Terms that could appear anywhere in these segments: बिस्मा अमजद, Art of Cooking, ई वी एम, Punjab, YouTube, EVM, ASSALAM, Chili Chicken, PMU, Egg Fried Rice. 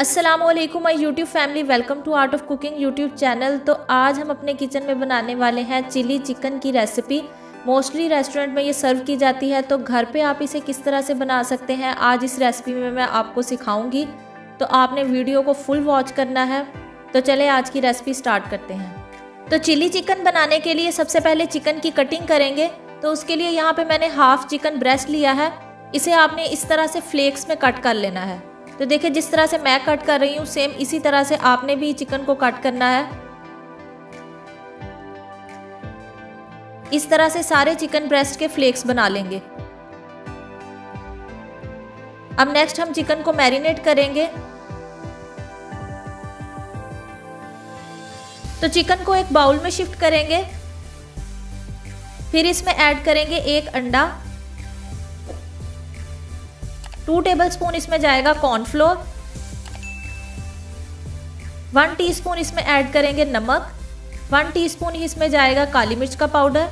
अस्सलामुअलैकुम my YouTube family, welcome to art of cooking YouTube channel. तो आज हम अपने किचन में बनाने वाले हैं चिली चिकन की रेसिपी। मोस्टली रेस्टोरेंट में ये सर्व की जाती है, तो घर पे आप इसे किस तरह से बना सकते हैं आज इस रेसिपी में मैं आपको सिखाऊंगी। तो आपने वीडियो को फुल वॉच करना है। तो चले आज की रेसिपी स्टार्ट करते हैं। तो चिली चिकन बनाने के लिए सबसे पहले चिकन की कटिंग करेंगे। तो उसके लिए यहाँ पर मैंने हाफ चिकन ब्रेस्ट लिया है। इसे आपने इस तरह से फ्लेक्स में कट कर लेना है। तो देखिए जिस तरह से मैं कट कर रही हूँ सेम इसी तरह से आपने भी चिकन को कट करना है। इस तरह से सारे चिकन ब्रेस्ट के फ्लेक्स बना लेंगे। अब नेक्स्ट हम चिकन को मैरिनेट करेंगे। तो चिकन को एक बाउल में शिफ्ट करेंगे। फिर इसमें ऐड करेंगे एक अंडा, 2 टेबलस्पून इसमें जाएगा कॉर्नफ्लोर, 1 टीस्पून इसमें ऐड करेंगे नमक, 1 टीस्पून ही इसमें जाएगा काली मिर्च का पाउडर,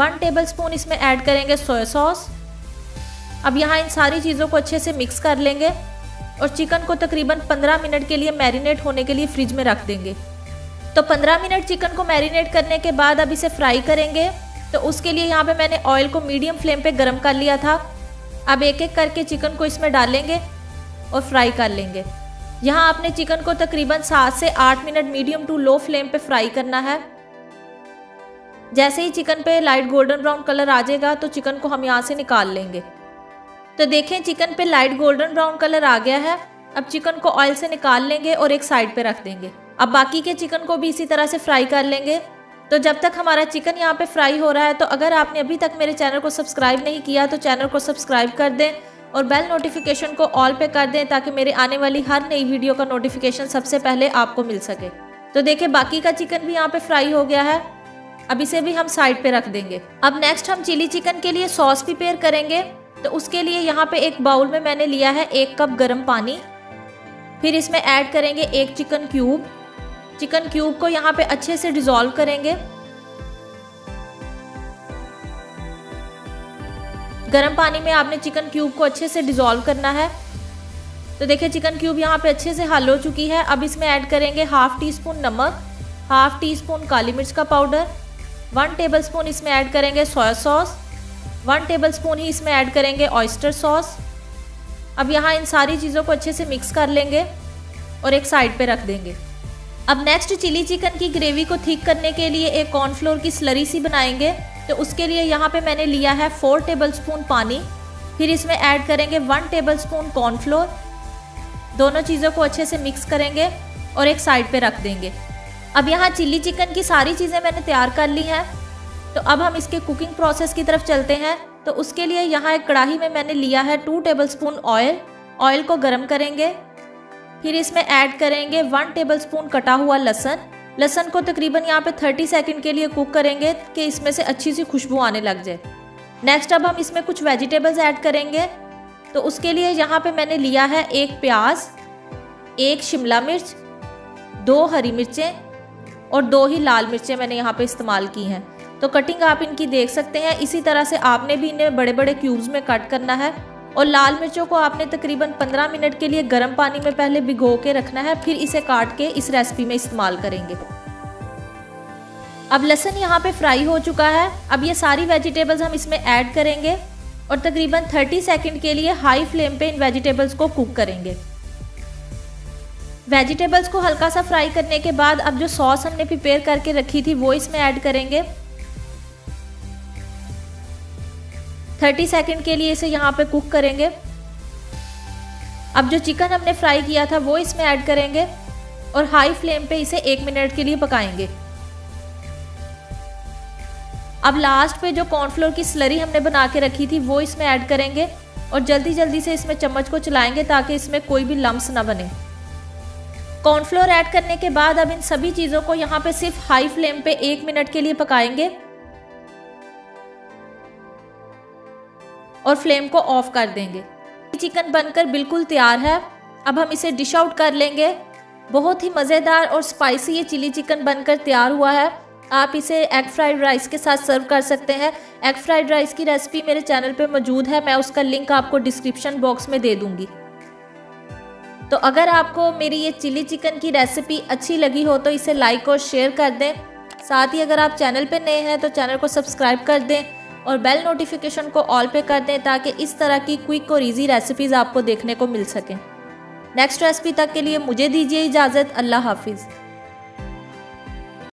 1 टेबलस्पून इसमें ऐड करेंगे सोया सॉस। अब यहाँ इन सारी चीज़ों को अच्छे से मिक्स कर लेंगे और चिकन को तकरीबन 15 मिनट के लिए मैरिनेट होने के लिए फ्रिज में रख देंगे। तो 15 मिनट चिकन को मैरिनेट करने के बाद अब इसे फ्राई करेंगे। तो उसके लिए यहाँ पर मैंने ऑयल को मीडियम फ्लेम पर गर्म कर लिया था। अब एक एक करके चिकन को इसमें डालेंगे और फ्राई कर लेंगे। यहाँ आपने चिकन को तकरीबन 7 से 8 minute medium to low flame पे फ्राई करना है। जैसे ही चिकन पे लाइट गोल्डन ब्राउन कलर आ जाएगा तो चिकन को हम यहाँ से निकाल लेंगे। तो देखें चिकन पे लाइट गोल्डन ब्राउन कलर आ गया है। अब चिकन को ऑयल से निकाल लेंगे और एक साइड पे रख देंगे। अब बाकी के चिकन को भी इसी तरह से फ्राई कर लेंगे। तो जब तक हमारा चिकन यहाँ पे फ्राई हो रहा है, तो अगर आपने अभी तक मेरे चैनल को सब्सक्राइब नहीं किया तो चैनल को सब्सक्राइब कर दें और बेल नोटिफिकेशन को ऑल पे कर दें ताकि मेरे आने वाली हर नई वीडियो का नोटिफिकेशन सबसे पहले आपको मिल सके। तो देखिए बाकी का चिकन भी यहाँ पे फ्राई हो गया है। अब इसे भी हम साइड पे रख देंगे। अब नेक्स्ट हम चिली चिकन के लिए सॉस प्रिपेयर करेंगे। तो उसके लिए यहाँ पे एक बाउल में मैंने लिया है 1 कप गर्म पानी। फिर इसमें ऐड करेंगे 1 चिकन क्यूब। चिकन क्यूब को यहाँ पे अच्छे से डिसॉल्व करेंगे। गरम पानी में आपने चिकन क्यूब को अच्छे से डिसॉल्व करना है। तो देखिए चिकन क्यूब यहाँ पे अच्छे से हल हो चुकी है। अब इसमें ऐड करेंगे 1/2 टीस्पून नमक, 1/2 टीस्पून काली मिर्च का पाउडर, 1 टेबलस्पून इसमें ऐड करेंगे सोया सॉस, 1 टेबलस्पून ही इसमें ऐड करेंगे ऑयस्टर सॉस। अब यहाँ इन सारी चीज़ों को अच्छे से मिक्स कर लेंगे और एक साइड पर रख देंगे। अब नेक्स्ट चिली चिकन की ग्रेवी को थिक करने के लिए एक कॉर्नफ्लोर की स्लरी सी बनाएंगे। तो उसके लिए यहाँ पे मैंने लिया है 4 टेबलस्पून पानी। फिर इसमें ऐड करेंगे 1 टेबलस्पून कॉर्नफ्लोर। दोनों चीज़ों को अच्छे से मिक्स करेंगे और एक साइड पे रख देंगे। अब यहाँ चिली चिकन की सारी चीज़ें मैंने तैयार कर ली हैं। तो अब हम इसके कुकिंग प्रोसेस की तरफ चलते हैं। तो उसके लिए यहाँ एक कढ़ाई में मैंने लिया है 2 टेबलस्पून ऑयल। ऑयल को गर्म करेंगे। फिर इसमें ऐड करेंगे 1 टेबलस्पून कटा हुआ लहसुन। लहसुन को तकरीबन यहाँ पे 30 सेकंड के लिए कुक करेंगे कि इसमें से अच्छी सी खुशबू आने लग जाए। नेक्स्ट अब हम इसमें कुछ वेजिटेबल्स ऐड करेंगे। तो उसके लिए यहाँ पे मैंने लिया है 1 प्याज, 1 शिमला मिर्च, 2 हरी मिर्चें और 2 ही लाल मिर्चें मैंने यहाँ पे इस्तेमाल की हैं। तो कटिंग आप इनकी देख सकते हैं। इसी तरह से आपने भी इन्हें बड़े बड़े क्यूब्स में कट करना है। और लाल मिर्चों को आपने तकरीबन 15 मिनट के लिए गर्म पानी में पहले भिगो के रखना है, फिर इसे काट के इस रेसिपी में इस्तेमाल करेंगे। अब लहसुन यहाँ पे फ्राई हो चुका है। अब ये सारी वेजिटेबल्स हम इसमें ऐड करेंगे और तकरीबन 30 सेकंड के लिए हाई फ्लेम पे इन वेजिटेबल्स को कुक करेंगे। वेजिटेबल्स को हल्का सा फ्राई करने के बाद अब जो सॉस हमने प्रिपेयर करके रखी थी वो इसमें ऐड करेंगे। 30 सेकंड के लिए इसे यहाँ पे कुक करेंगे। अब जो चिकन हमने फ्राई किया था वो इसमें ऐड करेंगे और हाई फ्लेम पे इसे 1 मिनट के लिए पकाएंगे। अब लास्ट पे जो कॉर्नफ्लोर की स्लरी हमने बना के रखी थी वो इसमें ऐड करेंगे और जल्दी जल्दी से इसमें चम्मच को चलाएंगे ताकि इसमें कोई भी लम्स ना बने। कॉर्नफ्लोर ऐड करने के बाद अब इन सभी चीज़ों को यहाँ पे सिर्फ हाई फ्लेम पे 1 मिनट के लिए पकाएंगे और फ्लेम को ऑफ कर देंगे। चिकन बनकर बिल्कुल तैयार है। अब हम इसे डिश आउट कर लेंगे। बहुत ही मज़ेदार और स्पाइसी ये चिली चिकन बनकर तैयार हुआ है। आप इसे एग फ्राइड राइस के साथ सर्व कर सकते हैं। एग फ्राइड राइस की रेसिपी मेरे चैनल पे मौजूद है। मैं उसका लिंक आपको डिस्क्रिप्शन बॉक्स में दे दूँगी। तो अगर आपको मेरी ये चिली चिकन की रेसिपी अच्छी लगी हो तो इसे लाइक और शेयर कर दें। साथ ही अगर आप चैनल पर नए हैं तो चैनल को सब्सक्राइब कर दें और बेल नोटिफिकेशन को ऑल पे कर दें ताकि इस तरह की क्विक और इजी रेसिपीज़ आपको देखने को मिल सकें। नेक्स्ट रेसिपी तक के लिए मुझे दीजिए इजाज़त। अल्लाह हाफिज़।